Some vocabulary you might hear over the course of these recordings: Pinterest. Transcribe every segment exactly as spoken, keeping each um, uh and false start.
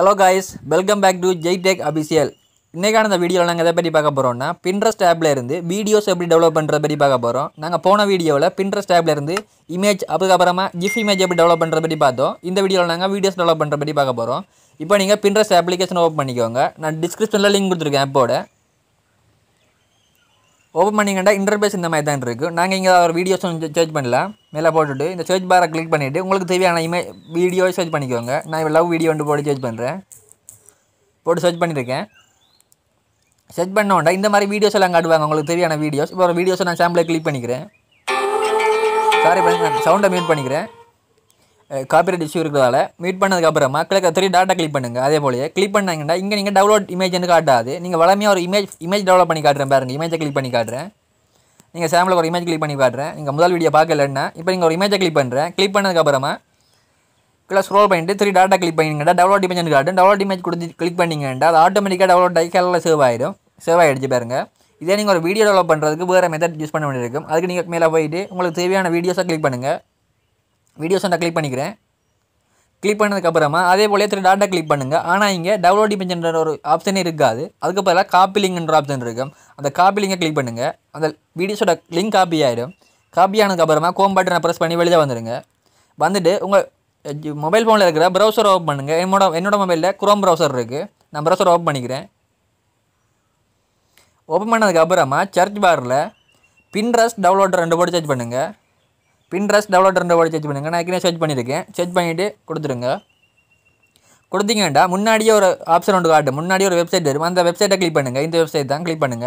Hello guys, welcome back to J TEC A B C L. In this video, we will see Pinterest tab videos how to develop Pinterest. In the video, Pinterest tab image and GIF image develop. In this video, we will develop videos. Now, you open Pinterest application. I will link in the description. Open the interface. We will search videos. மேல போட்டுட்டு இந்த search பாரை click பண்ணிட்டு உங்களுக்கு தேவையான image video search பண்ணிக்கோங்க. நான் இப்ப லவ் வீடியோ வந்து போட்டு search பண்றேன். போட்டு search பண்ணிருக்கேன். search பண்ண உடனே இந்த மாதிரி வீடியோஸ் எல்லாம் காட்டுவாங்க உங்களுக்கு தேவையான வீடியோஸ். இப்ப ஒரு வீடியோஸ் நான் சாம்பிளை கிளிக் பண்ணிக்கிறேன். சாரி பண்ணேன் சவுண்ட மியூட் பண்ணிக்கிறேன். காப்பிரைட் இஷ்யூ இருக்குதால மியூட் பண்ணதுக்கு அப்புறமா கிளிக் three டாட்டா கிளிக் பண்ணுங்க. அதே போலயே கிளிக் பண்ணாங்கடா இங்க நீங்க டவுன்லோட் இமேஜ்னு காட்டாது. நீங்க வளமையா ஒரு இமேஜ் இமேஜ் டெவலப் பண்ணி காட்றேன் பாருங்க. இமேஜை கிளிக் பண்ணி காட்றேன். நீங்க சாம்பிள் ஒரு இமேஜ் கிளிக் பண்ணி பாக்குறேன். நீங்க முதல் வீடியோ பார்க்கலன்னா இப்போ நீங்க ஒரு இமேஜை கிளிக் பண்றேன். கிளிக் பண்ணதுக்கு அப்புறமா கீழ ஸ்க்ரோல் பண்ணிட்டு three டாட்டா கிளிக் பண்ணீங்கடா டவுன்லோட் இமேஜ்னு காட்டும். டவுன்லோட் இமேஜ் கொடுத்து கிளிக் பண்ணீங்கடா அது ஆட்டோமேட்டிக்கா டவுன்லோட் ஆகி கலர்ல சேவ் ஆயிடும். சேவ் ஆயிடுச்சு பாருங்க. இதே நீங்க ஒரு வீடியோ டெவலப் பண்றதுக்கு வேற மெத்தட் யூஸ் பண்ண வேண்டியிருக்கும். அதுக்கு நீங்க மேல போயிடு உங்களுக்கு தேவையான வீடியோஸை கிளிக் பண்ணுங்க. வீடியோஸை நான் கிளிக் பண்ணிக்கிறேன். கிளிக் பண்ணதுக்கு அப்புறமா அதே போல three டாட்டா கிளிக் பண்ணுங்க. ஆனா இங்க டவுன்லோட் இமேஜ்ன்ற ஒரு ஆப்ஷனே இருக்காது. அதுக்கு பதிலா காப்பி லிங்க்ன்ற ஆப்ஷன் இருக்கும். அந்த காப்பி லிங்கை கிளிக் பண்ணுங்க. அந்த வீடியோஸோட லிங்க் காப்பி ஆயிடும். காப்பி ஆனதுக்கு அப்புறமா கோம் பட்டனை பிரஸ் பண்ணி வெளியே வந்துருங்க. வந்துட்டு உங்க மொபைல் ஃபோன்ல இருக்கிற பிரவுசர் ஓபன் பண்ணுங்க. என்னோட என்னோட மொபைல்ல குரோம் பிரவுசர் இருக்கு. நான் பிரவுசர் ஓபன் பண்ணிக்கிறேன். ஓபன் பண்ணதுக்கு அப்புறமா சர்ச் பார்ல Pinterest டவுன்லோடர் ரெண்டு போட்டு சர்ச் பண்ணுங்க. Pinterest டவுன்லோடர் ரெண்டு போட்டு சர்ச் பண்ணுங்க. நான் ஏற்கனவே சர்ச் பண்ணிருக்கேன். சர்ச் பண்ணிட்டு கொடுத்துருங்க. கொடுத்தீங்கடா முன்னாடியே ஒரு ஆப்ஷன் ஒன்று காட்டும். முன்னாடியே ஒரு வெப்சைட் வரும். அந்த வெப்சைட்டை கிளிக் பண்ணுங்க. இந்த வெப்சைட் தான் கிளிக் பண்ணுங்க.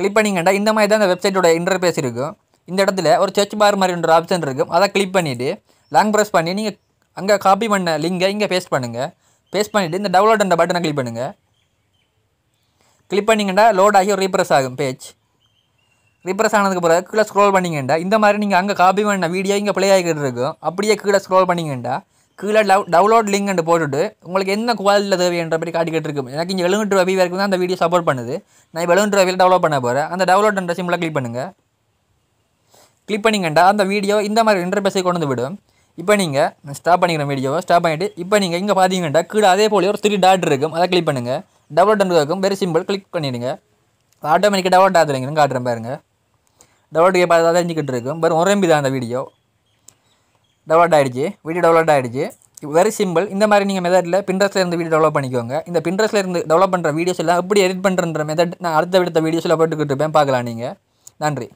கிளிக் பண்ணீங்கடா இந்த மாதிரி தான் அந்த வெப்சைட்டோட இன்டர்ஃபேஸ் இருக்கும். இந்த இடத்துல ஒரு சர்ச் பார் மாதிரி ஒரு ஆப்ஷன் இருக்கும். அதை கிளிக் பண்ணிட்டு லாங் பிரஸ் பண்ணி நீங்க அங்க காப்பி பண்ண லிங்கை இங்க பேஸ்ட் பண்ணுங்க. பேஸ்ட் பண்ணிட்டு இந்த டவுன்லோட் அந்த பட்டனை கிளிக் பண்ணுங்க. கிளிக் பண்ணீங்கடா லோட் ஆகி ரீப்ரெஸ் ஆகும் பேஜ். ரீப்ரெஸ் ஆனதுக்கு அப்புறம் கீழ ஸ்க்ரோல் பண்ணீங்கடா இந்த மாதிரி நீங்க அங்க காப்பி பண்ண வீடியோ இங்க ப்ளே ஆகிட்டு இருக்கும். அப்படியே கீழ ஸ்க்ரோல் பண்ணீங்கடா கீழ டவுன்லோட் லிங்க் அண்ட் போட்டுட்டு உங்களுக்கு என்ன குவாலிட்டியில் தேவைன்ற மாதிரி காட்டிக்கிட்டு இருக்கும். எனக்கு இங்கே எழுநூற்று ரூபாய் வரைக்கும் தான் அந்த வீடியோ சப்போர்ட் பண்ணுது. நான் இப்போ எழுநூற்று ரூபாயில் டவுன்லோட் பண்ண போகிறேன். அந்த டவுன்லோட் என்ற சிம்மில் கிளிக் பண்ணுங்கள். கிளிக் பண்ணிங்கண்டா அந்த வீடியோ இந்த மாதிரி இன்டர்ஃபேஸை கொண்டு வந்து விடும். இப்போ நீங்கள் ஸ்டாப் பண்ணிக்கிறேன் வீடியோவை. ஸ்டாப் பண்ணிவிட்டு இப்போ நீங்கள் இங்கே பார்த்தீங்கண்டா கீழே அதே போல ஒரு three டாட் இருக்கும். அதை கிளிக் பண்ணுங்கள். டவுன்லோட் என்ற இருக்கும் வெரி சிம்பிள். கிளிக் பண்ணிவிடுங்க. ஆட்டோமேட்டிக்காக டவுன்லோட் ஆகுதுங்கிறேன் காட்டுறேன் பாருங்க. டவுன்லோட் பார்த்து அதை அஞ்சிக்கிட்டு இருக்கும் பாரு. ஒரு எம்பி தான் அந்த வீடியோ டவுன்லோட் ஆகிடுச்சு. வீடியோ டவுன்லோட் ஆகிடுச்சு. Very simple. இந்த மாதிரி நீங்கள் மெத்தடில் Pinterestல இருந்து வீடியோ டெவலப் பண்ணிக்கோங்க. இந்த Pinterestல இருந்து டெவலப் பண்ணுற வீடியோஸ் எல்லாம் எப்படி எடிட் பண்ணுறன்ற மெத்தட் நான் அடுத்த அடுத்த வீடியோஸில் போட்டுக்கிட்டு இருப்பேன். பார்க்கலாம் நீங்கள். நன்றி.